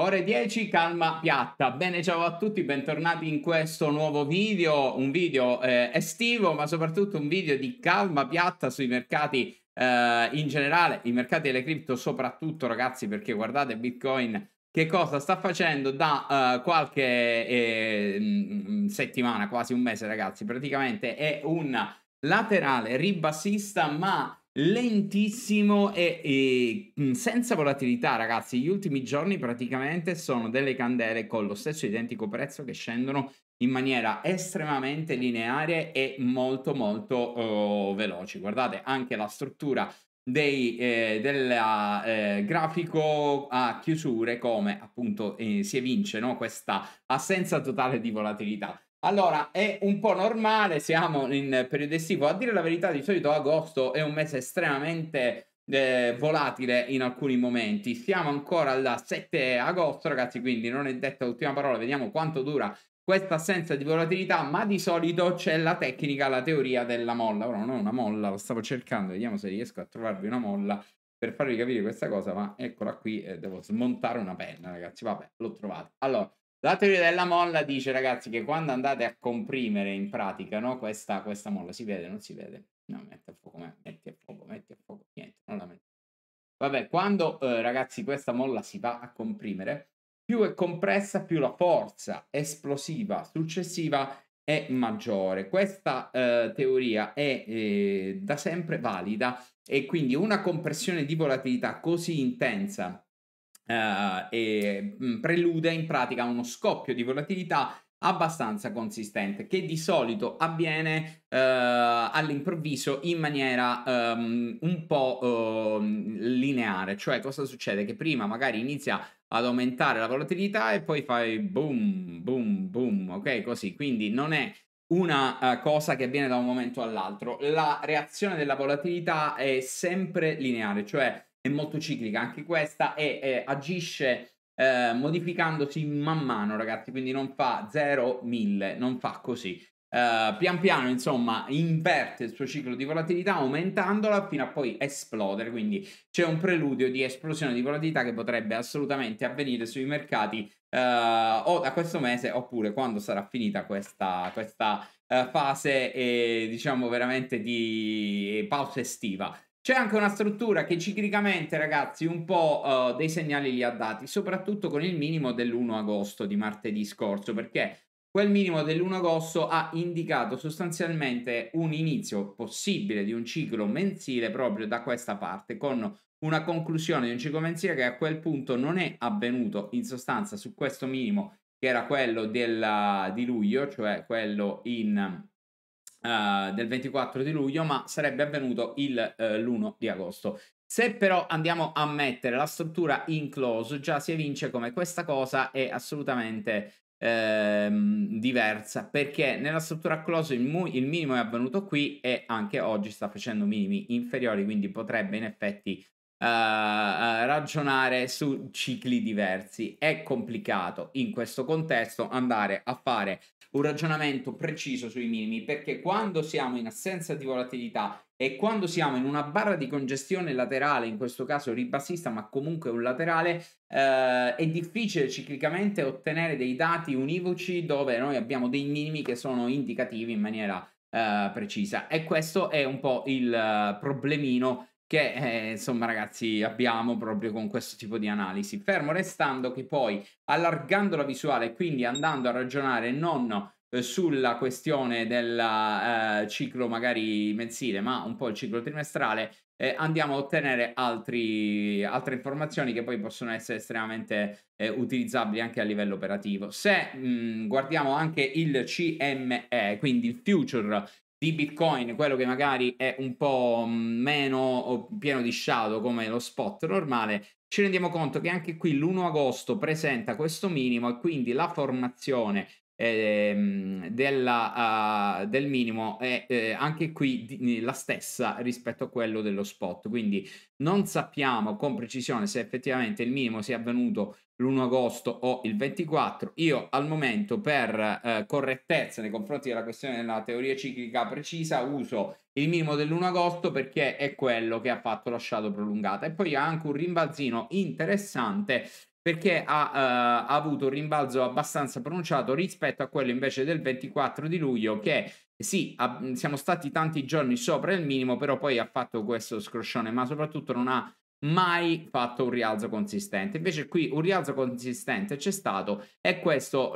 Ore 10, calma piatta. Bene, ciao a tutti, bentornati in questo nuovo video, un video estivo, ma soprattutto un video di calma piatta sui mercati in generale, i mercati delle cripto soprattutto, ragazzi, perché guardate Bitcoin che cosa sta facendo da qualche settimana, quasi un mese, ragazzi. Praticamente è un laterale ribassista, ma lentissimo e senza volatilità, ragazzi. Gli ultimi giorni praticamente sono delle candele con lo stesso identico prezzo che scendono in maniera estremamente lineare e molto veloci. Guardate anche la struttura del grafico a chiusure, come appunto si evince, no? Questa assenza totale di volatilità. Allora, è un po' normale, siamo in periodo estivo. A dire la verità, di solito agosto è un mese estremamente volatile in alcuni momenti. Siamo ancora al 7 agosto, ragazzi, quindi non è detta l'ultima parola. Vediamo quanto dura questa assenza di volatilità, ma di solito c'è la tecnica, la teoria della molla. Ora non è una molla, lo stavo cercando, vediamo se riesco a trovarvi una molla per farvi capire questa cosa, ma eccola qui, devo smontare una penna, ragazzi, vabbè, l'ho trovata. Allora, la teoria della molla dice, ragazzi, che quando andate a comprimere in pratica, no, questa molla, si vede, non si vede? No, metti a fuoco, metti a fuoco, niente, non la metti. Vabbè, quando, ragazzi, questa molla si va a comprimere, più è compressa, più la forza esplosiva successiva è maggiore. Questa teoria è da sempre valida, e quindi una compressione di volatilità così intensa e prelude in pratica uno scoppio di volatilità abbastanza consistente, che di solito avviene all'improvviso in maniera un po' lineare. Cioè, cosa succede? Che prima magari inizia ad aumentare la volatilità e poi fai boom boom boom, ok, così. Quindi non è una cosa che avviene da un momento all'altro. La reazione della volatilità è sempre lineare, cioè è molto ciclica anche questa, e agisce modificandosi man mano, ragazzi. Quindi non fa 0-1000, non fa così, pian piano, insomma, inverte il suo ciclo di volatilità aumentandola fino a poi esplodere. Quindi c'è un preludio di esplosione di volatilità che potrebbe assolutamente avvenire sui mercati o da questo mese, oppure quando sarà finita questa fase diciamo veramente di pausa estiva. C'è anche una struttura che ciclicamente, ragazzi, un po' dei segnali li ha dati, soprattutto con il minimo dell'1 agosto di martedì scorso, perché quel minimo dell'1 agosto ha indicato sostanzialmente un inizio possibile di un ciclo mensile proprio da questa parte, con una conclusione di un ciclo mensile che a quel punto non è avvenuto, in sostanza, su questo minimo che era quello di luglio, cioè quello del 24 di luglio, ma sarebbe avvenuto l'1 di agosto. Se però andiamo a mettere la struttura in close, già si evince come questa cosa è assolutamente diversa, perché nella struttura close il minimo è avvenuto qui, e anche oggi sta facendo minimi inferiori, quindi potrebbe in effetti ragionare su cicli diversi. È complicato in questo contesto andare a fare un ragionamento preciso sui minimi, perché quando siamo in assenza di volatilità e quando siamo in una barra di congestione laterale, in questo caso ribassista, ma comunque un laterale, è difficile ciclicamente ottenere dei dati univoci dove noi abbiamo dei minimi che sono indicativi in maniera precisa. E questo è un po' il problemino che insomma, ragazzi, abbiamo proprio con questo tipo di analisi. Fermo restando che poi, allargando la visuale, quindi andando a ragionare non sulla questione del ciclo magari mensile, ma un po' il ciclo trimestrale, andiamo a ottenere altre informazioni che poi possono essere estremamente utilizzabili anche a livello operativo. Se guardiamo anche il CME, quindi il future di Bitcoin, quello che magari è un po' meno pieno di shadow come lo spot normale, ci rendiamo conto che anche qui l'1 agosto presenta questo minimo, e quindi la formazione del minimo è anche qui la stessa rispetto a quello dello spot. Quindi non sappiamo con precisione se effettivamente il minimo sia avvenuto l'1 agosto o il 24. Io al momento, per correttezza nei confronti della questione della teoria ciclica precisa, uso il minimo dell'1 agosto perché è quello che ha fatto la shadow prolungata, e poi ha anche un rimbalzino interessante perché ha avuto un rimbalzo abbastanza pronunciato rispetto a quello invece del 24 di luglio, che sì, siamo stati tanti giorni sopra il minimo, però poi ha fatto questo scroscione, ma soprattutto non ha mai fatto un rialzo consistente. Invece qui un rialzo consistente c'è stato, e questo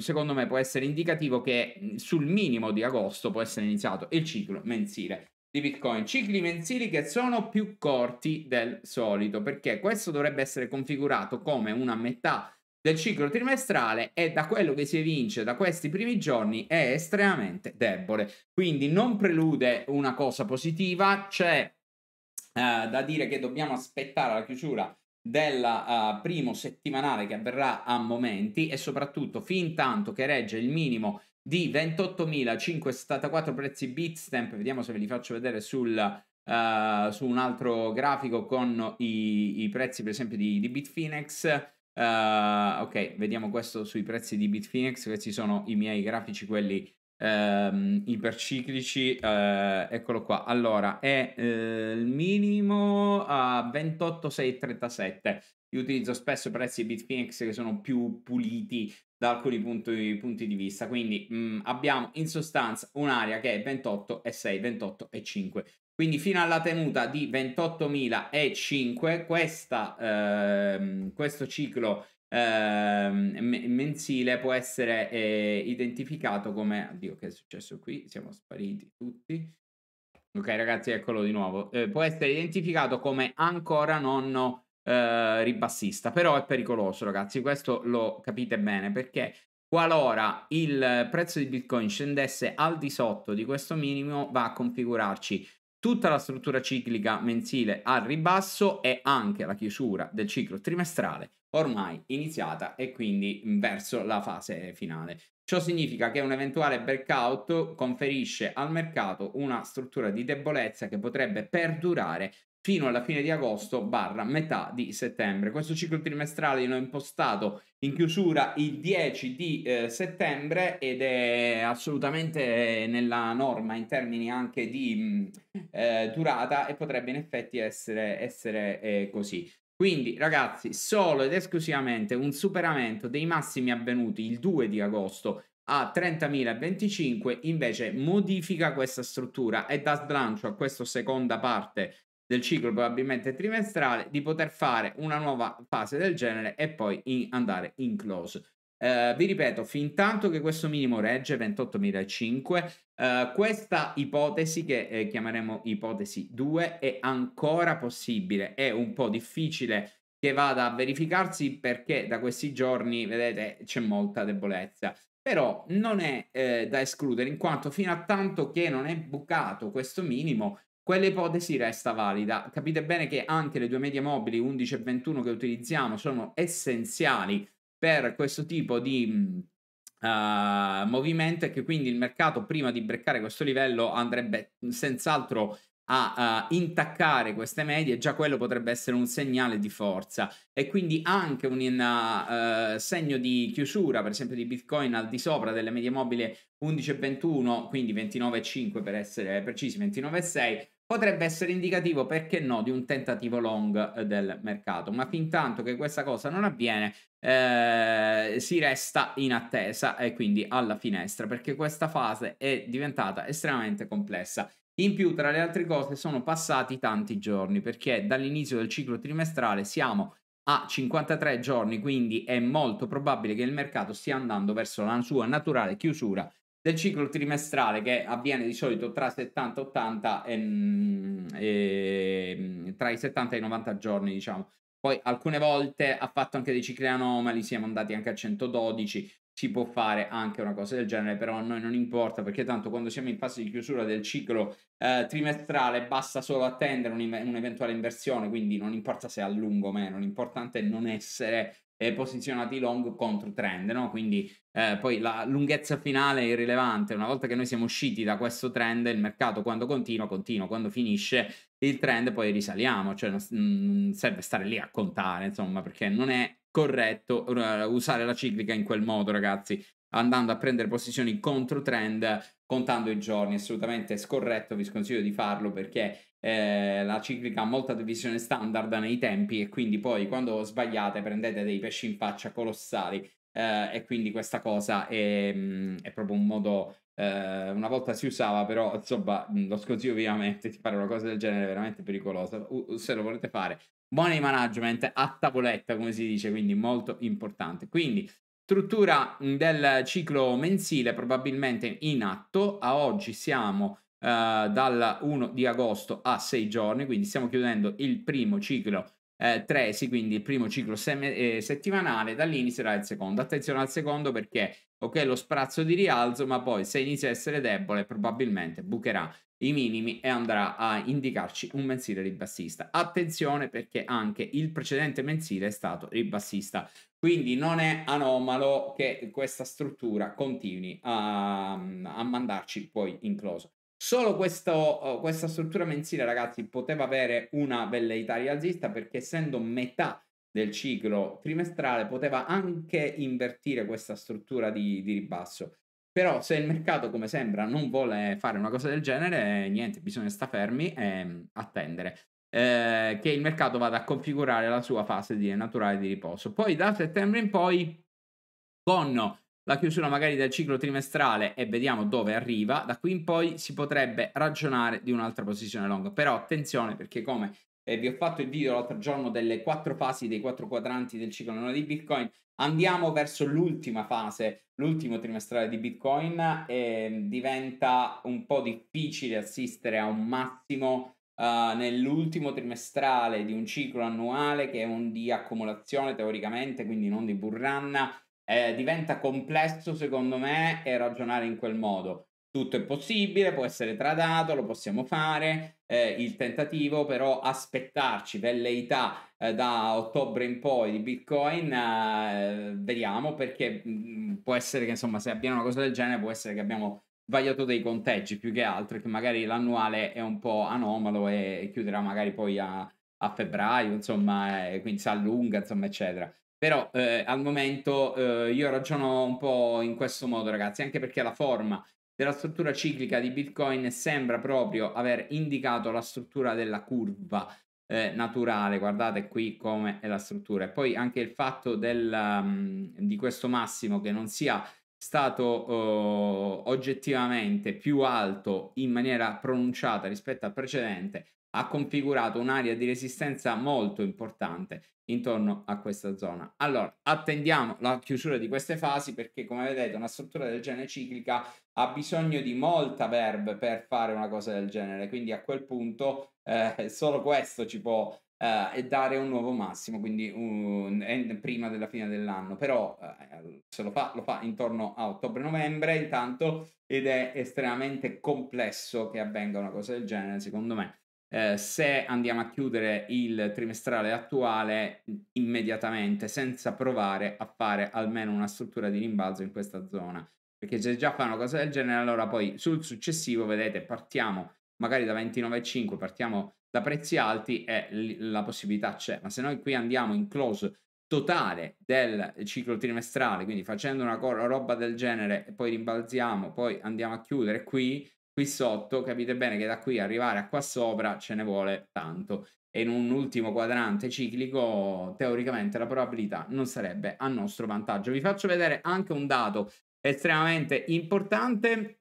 secondo me può essere indicativo che sul minimo di agosto può essere iniziato il ciclo mensile di Bitcoin, cicli mensili che sono più corti del solito, perché questo dovrebbe essere configurato come una metà del ciclo trimestrale, e da quello che si evince da questi primi giorni è estremamente debole, quindi non prelude una cosa positiva. C'è da dire che dobbiamo aspettare la chiusura del primo settimanale, che avverrà a momenti, e soprattutto fin tanto che regge il minimo di 28.574 prezzi Bitstamp. Vediamo se ve li faccio vedere su un altro grafico con i prezzi per esempio di Bitfinex. Ok, vediamo questo sui prezzi di Bitfinex. Questi sono i miei grafici, quelli iperciclici. Eccolo qua. Allora è il minimo a 28.637. Io utilizzo spesso prezzi di Bitfinex che sono più puliti da alcuni punti di vista, quindi abbiamo in sostanza un'area che è 28,6, 28,5, quindi fino alla tenuta di 28.005 questo ciclo mensile può essere identificato come... Oddio, che è successo qui? Siamo spariti tutti. Ok ragazzi, eccolo di nuovo. Può essere identificato come ancora non ribassista, però è pericoloso ragazzi, questo lo capite bene, perché qualora il prezzo di Bitcoin scendesse al di sotto di questo minimo va a configurarci tutta la struttura ciclica mensile al ribasso e anche la chiusura del ciclo trimestrale ormai iniziata, e quindi verso la fase finale. Ciò significa che un eventuale breakout conferisce al mercato una struttura di debolezza che potrebbe perdurare fino alla fine di agosto / metà di settembre. Questo ciclo trimestrale l'ho impostato in chiusura il 10 di settembre ed è assolutamente nella norma in termini anche di durata, e potrebbe in effetti essere così. Quindi ragazzi, solo ed esclusivamente un superamento dei massimi avvenuti il 2 di agosto a 30.025 invece modifica questa struttura e dà slancio a questa seconda parte del ciclo probabilmente trimestrale di poter fare una nuova fase del genere e poi andare in close. Vi ripeto, fin tanto che questo minimo regge 28.005, questa ipotesi che chiameremo ipotesi 2 è ancora possibile. È un po' difficile che vada a verificarsi perché da questi giorni, vedete, c'è molta debolezza, però non è da escludere, in quanto fino a tanto che non è bucato questo minimo quell'ipotesi resta valida. Capite bene che anche le due medie mobili 11 e 21 che utilizziamo sono essenziali per questo tipo di movimento, e che quindi il mercato prima di breccare questo livello andrebbe senz'altro a intaccare queste medie, e già quello potrebbe essere un segnale di forza, e quindi anche un segno di chiusura per esempio di Bitcoin al di sopra delle medie mobili 11 e 21, quindi 29,5 per essere precisi, 29,6, potrebbe essere indicativo, perché no, di un tentativo long del mercato. Ma fin tanto che questa cosa non avviene si resta in attesa, e quindi alla finestra, perché questa fase è diventata estremamente complessa. In più, tra le altre cose, sono passati tanti giorni, perché dall'inizio del ciclo trimestrale siamo a 53 giorni, quindi è molto probabile che il mercato stia andando verso la sua naturale chiusura del ciclo trimestrale, che avviene di solito tra 70-80 tra i 70 e i 90 giorni, diciamo. Poi alcune volte ha fatto anche dei cicli anomali, siamo andati anche a 112, si può fare anche una cosa del genere, però a noi non importa, perché tanto quando siamo in fase di chiusura del ciclo trimestrale basta solo attendere un'eventuale inversione, quindi non importa se è a lungo o meno, l'importante è non essere posizionati long contro trend, no? Quindi poi la lunghezza finale è irrilevante. Una volta che noi siamo usciti da questo trend, il mercato quando continua, quando finisce il trend poi risaliamo, cioè non serve stare lì a contare, insomma, perché non è corretto usare la ciclica in quel modo ragazzi, andando a prendere posizioni contro trend contando i giorni. Assolutamente scorretto, vi sconsiglio di farlo, perché la ciclica ha molta divisione standard nei tempi e quindi poi quando sbagliate prendete dei pesci in faccia colossali, e quindi questa cosa è proprio un modo, una volta si usava, però insomma lo sconsiglio vivamente di fare una cosa del genere, veramente pericolosa. Se lo volete fare, money management a tavoletta, come si dice, quindi molto importante. Quindi struttura del ciclo mensile probabilmente in atto. A oggi siamo dal 1 di agosto a 6 giorni, quindi stiamo chiudendo il primo ciclo Tresi, quindi il primo ciclo settimanale. Da lì inizierà il secondo. Attenzione al secondo perché ok lo sprazzo di rialzo, ma poi se inizia a essere debole probabilmente bucherà i minimi e andrà a indicarci un mensile ribassista. Attenzione perché anche il precedente mensile è stato ribassista, quindi non è anomalo che questa struttura continui a mandarci poi in close. Solo questa struttura mensile, ragazzi, poteva avere una velleità rialzista perché essendo metà del ciclo trimestrale poteva anche invertire questa struttura di ribasso. Però se il mercato, come sembra, non vuole fare una cosa del genere, niente, bisogna stare fermi e attendere che il mercato vada a configurare la sua fase naturale di riposo. Poi da settembre in poi, con la chiusura magari del ciclo trimestrale, e vediamo dove arriva, da qui in poi si potrebbe ragionare di un'altra posizione long. Però attenzione perché, come vi ho fatto il video l'altro giorno delle 4 fasi, dei 4 quadranti del ciclo annuale di Bitcoin, andiamo verso l'ultima fase, l'ultimo trimestrale di Bitcoin, e diventa un po' difficile assistere a un massimo nell'ultimo trimestrale di un ciclo annuale che è un di accumulazione teoricamente, quindi non di burranna. Diventa complesso secondo me ragionare in quel modo. Tutto è possibile, può essere tradato, lo possiamo fare, il tentativo, però aspettarci velleità da ottobre in poi di Bitcoin, vediamo, perché può essere che insomma se abbiamo una cosa del genere può essere che abbiamo sbagliato dei conteggi più che altro, che magari l'annuale è un po' anomalo e chiuderà magari poi a febbraio, insomma, quindi si allunga, insomma, eccetera. Però al momento io ragiono un po' in questo modo, ragazzi, anche perché la forma della struttura ciclica di Bitcoin sembra proprio aver indicato la struttura della curva naturale. Guardate qui come è la struttura, e poi anche il fatto di questo massimo che non sia stato oggettivamente più alto in maniera pronunciata rispetto al precedente ha configurato un'area di resistenza molto importante intorno a questa zona. Allora, attendiamo la chiusura di queste fasi perché, come vedete, una struttura del genere ciclica ha bisogno di molta verve per fare una cosa del genere, quindi a quel punto solo questo ci può dare un nuovo massimo, quindi prima della fine dell'anno. Però se lo fa intorno a ottobre-novembre intanto, ed è estremamente complesso che avvenga una cosa del genere, secondo me. Se andiamo a chiudere il trimestrale attuale immediatamente senza provare a fare almeno una struttura di rimbalzo in questa zona, perché se già fa una cosa del genere, allora poi sul successivo, vedete, partiamo magari da 29,5, partiamo da prezzi alti e la possibilità c'è. Ma se noi qui andiamo in close totale del ciclo trimestrale, quindi facendo una roba del genere e poi rimbalziamo, poi andiamo a chiudere qui sotto, capite bene che da qui arrivare a qua sopra ce ne vuole tanto, e in un ultimo quadrante ciclico teoricamente la probabilità non sarebbe a nostro vantaggio. Vi faccio vedere anche un dato estremamente importante,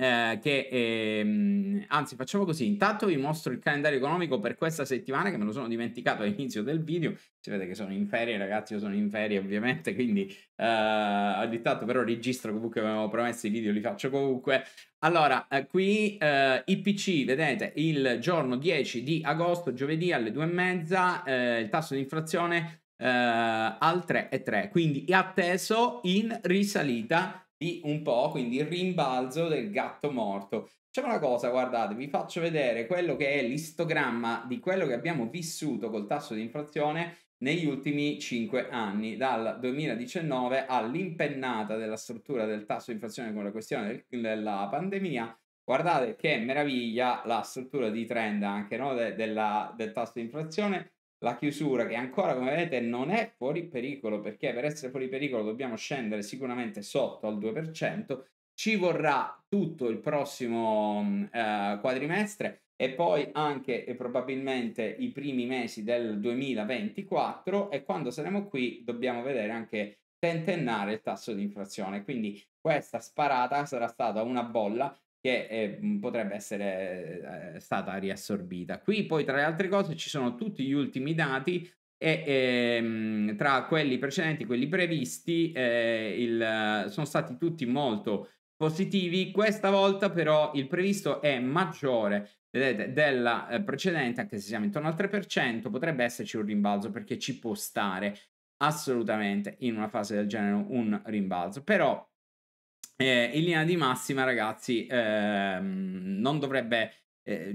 anzi facciamo così, intanto vi mostro il calendario economico per questa settimana, che me lo sono dimenticato all'inizio del video. Si vede che sono in ferie, ragazzi, io sono in ferie ovviamente, quindi ogni tanto però registro comunque, avevo promesso i video, li faccio comunque. Allora, qui IPC, vedete, il giorno 10 di agosto, giovedì alle 2:30, il tasso di inflazione al 3,3, quindi è atteso in risalita di un po', quindi il rimbalzo del gatto morto. C'è una cosa, guardate, vi faccio vedere quello che è l'istogramma di quello che abbiamo vissuto col tasso di inflazione negli ultimi 5 anni, dal 2019 all'impennata della struttura del tasso di inflazione con la questione della pandemia. Guardate che meraviglia la struttura di trend anche, no? del tasso di inflazione, la chiusura che ancora, come vedete, non è fuori pericolo, perché per essere fuori pericolo dobbiamo scendere sicuramente sotto al 2%, ci vorrà tutto il prossimo quadrimestre, e poi anche probabilmente i primi mesi del 2024, e quando saremo qui dobbiamo vedere anche tentennare il tasso di inflazione. Quindi questa sparata sarà stata una bolla che potrebbe essere stata riassorbita. Qui poi tra le altre cose ci sono tutti gli ultimi dati e tra quelli precedenti, quelli previsti, sono stati tutti molto positivi. Questa volta però il previsto è maggiore, vedete, della precedente, anche se siamo intorno al 3%, potrebbe esserci un rimbalzo, perché ci può stare assolutamente in una fase del genere un rimbalzo. Però in linea di massima, ragazzi, non dovrebbe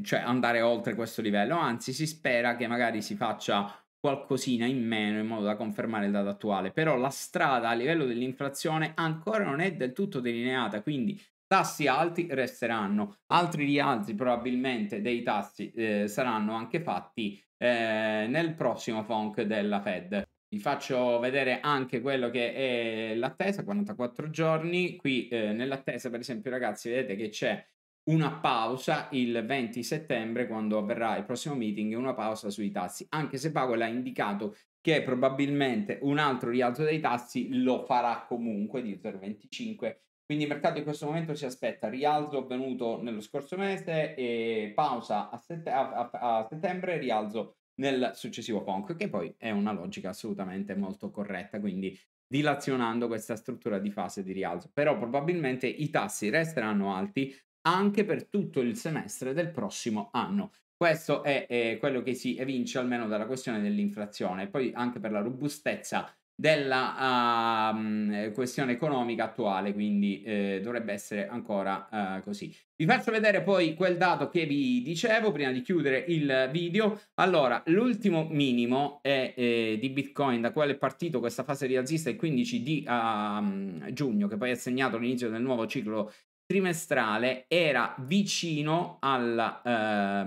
cioè andare oltre questo livello, anzi si spera che magari si faccia qualcosina in meno in modo da confermare il dato attuale. Però la strada a livello dell'inflazione ancora non è del tutto delineata, quindi tassi alti resteranno, altri rialzi probabilmente dei tassi saranno anche fatti nel prossimo FOMC della Fed. Vi faccio vedere anche quello che è l'attesa, 44 giorni. Qui nell'attesa, per esempio, ragazzi, vedete che c'è una pausa il 20 settembre, quando avverrà il prossimo meeting, una pausa sui tassi, anche se Powell ha indicato che probabilmente un altro rialzo dei tassi lo farà comunque di 0,25. Quindi il mercato in questo momento si aspetta rialzo avvenuto nello scorso mese, e pausa a settembre, rialzo nel successivo PONC, che poi è una logica assolutamente molto corretta, quindi dilazionando questa struttura di fase di rialzo. Però probabilmente i tassi resteranno alti anche per tutto il semestre del prossimo anno. Questo è quello che si evince almeno dalla questione dell'inflazione, poi anche per la robustezza della questione economica attuale, quindi dovrebbe essere ancora così. Vi faccio vedere poi quel dato che vi dicevo prima di chiudere il video. Allora, l'ultimo minimo è, di Bitcoin, da quale è partito questa fase rialzista, il 15 di giugno, che poi ha segnato l'inizio del nuovo ciclo trimestrale, era vicino alla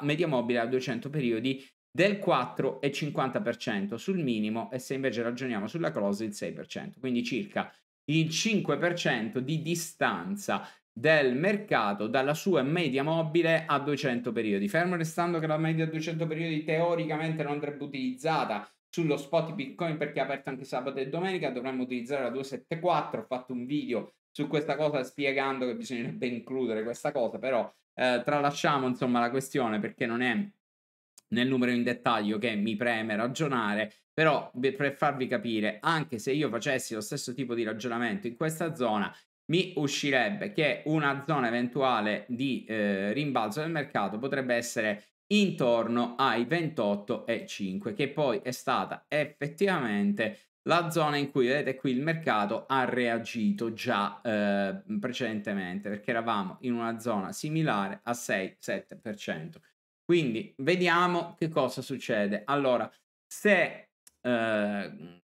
media mobile a 200 periodi del 4,50% sul minimo, e se invece ragioniamo sulla close il 6%, quindi circa il 5% di distanza del mercato dalla sua media mobile a 200 periodi. Fermo restando che la media a 200 periodi teoricamente non andrebbe utilizzata sullo spot Bitcoin, perché è aperto anche sabato e domenica, dovremmo utilizzare la 274. Ho fatto un video su questa cosa spiegando che bisognerebbe includere questa cosa, però tralasciamo insomma la questione, perché non è nel numero in dettaglio che mi preme ragionare. Però per farvi capire, anche se io facessi lo stesso tipo di ragionamento in questa zona, mi uscirebbe che una zona eventuale di rimbalzo del mercato potrebbe essere intorno ai 28,5, che poi è stata effettivamente la zona in cui, vedete qui, il mercato ha reagito già precedentemente, perché eravamo in una zona similare a 6-7%. Quindi vediamo che cosa succede. Allora, se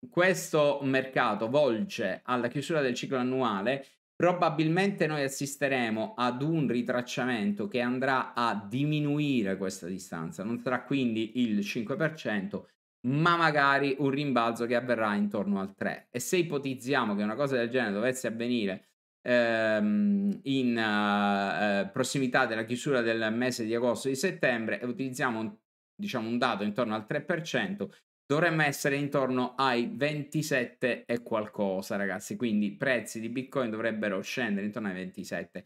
questo mercato volge alla chiusura del ciclo annuale, probabilmente noi assisteremo ad un ritracciamento che andrà a diminuire questa distanza. Non sarà quindi il 5%, ma magari un rimbalzo che avverrà intorno al 3%. E se ipotizziamo che una cosa del genere dovesse avvenire in prossimità della chiusura del mese di agosto e di settembre, e utilizziamo un dato intorno al 3%, dovremmo essere intorno ai 27 e qualcosa, ragazzi. Quindi i prezzi di Bitcoin dovrebbero scendere intorno ai 27.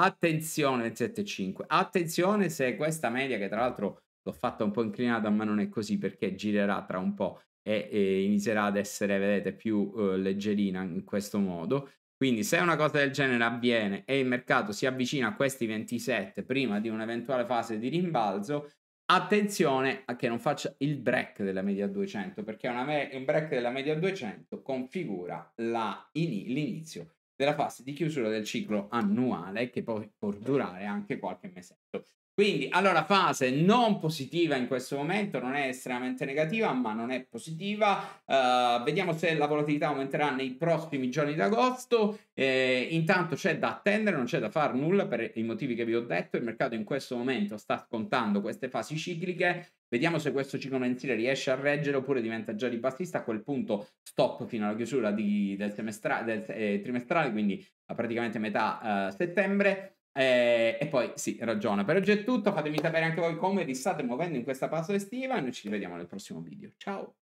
Attenzione, 27,5. Attenzione se questa media, che tra l'altro l'ho fatta un po' inclinata, ma non è così, perché girerà tra un po' e inizierà ad essere, vedete, più leggerina in questo modo. Quindi se una cosa del genere avviene e il mercato si avvicina a questi 27 prima di un'eventuale fase di rimbalzo, attenzione a che non faccia il break della media 200, perché un break della media 200 configura l'inizio della fase di chiusura del ciclo annuale, che poi può durare anche qualche mesetto. Quindi, allora, fase non positiva in questo momento, non è estremamente negativa, ma non è positiva. Vediamo se la volatilità aumenterà nei prossimi giorni d'agosto. Intanto c'è da attendere, non c'è da fare nulla per i motivi che vi ho detto. Il mercato in questo momento sta scontando queste fasi cicliche. Vediamo se questo ciclo mensile riesce a reggere oppure diventa già ribassista. A quel punto stop fino alla chiusura del trimestrale, quindi a praticamente metà settembre. E poi sì, ragiona. Per oggi è tutto, fatemi sapere anche voi come vi state muovendo in questa pausa estiva e noi ci rivediamo nel prossimo video. Ciao!